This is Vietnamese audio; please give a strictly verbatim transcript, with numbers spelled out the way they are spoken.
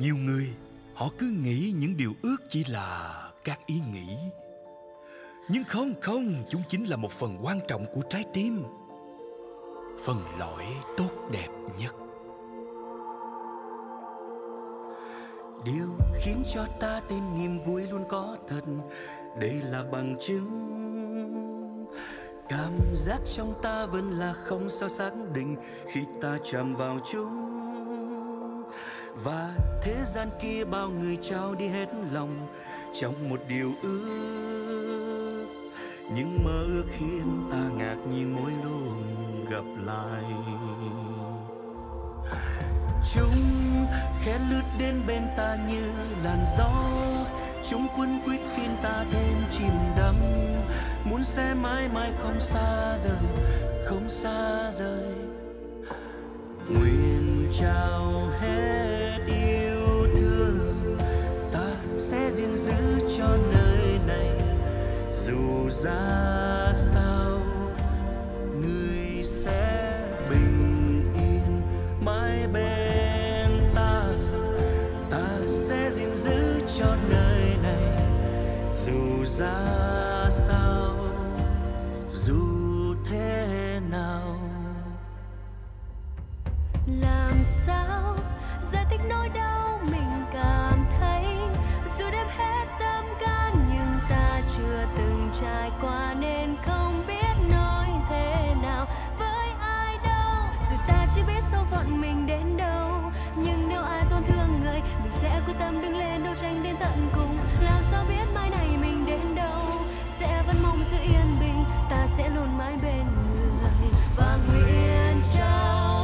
Nhiều người họ cứ nghĩ những điều ước chỉ là các ý nghĩ. Nhưng không không, chúng chính là một phần quan trọng của trái tim, phần lõi tốt đẹp nhất. Điều khiến cho ta tin niềm vui luôn có thật, đây là bằng chứng. Cảm giác trong ta vẫn là không sao xác định khi ta chạm vào chúng. Và thế gian kia bao người trao đi hết lòng trong một điều ước, những mơ ước khiến ta ngạc nhiên mỗi lúc gặp lại. Chúng khẽ lướt đến bên ta như làn gió, chúng quấn quýt khiến ta thêm chìm đắm, muốn sẽ mãi mãi không xa rời, không xa rời. Nguyện trao hết yêu thương, ta sẽ gìn giữ cho nơi này dù ra sao. Người sẽ bình yên mãi bên ta, ta sẽ gìn giữ cho nơi này dù ra sao, dù thế nào. Làm sao giải thích nỗi đau mình cảm thấy, dù đếm hết tâm can nhưng ta chưa từng trải qua nên không biết nói thế nào với ai đâu. Dù ta chỉ biết số phận mình đến đâu, nhưng nếu ai tổn thương người, mình sẽ quyết tâm đứng lên đấu tranh đến tận cùng. Làm sao biết mai này mình đến đâu, sẽ vẫn mong sự yên bình, ta sẽ luôn mãi bên người. Và nguyện trao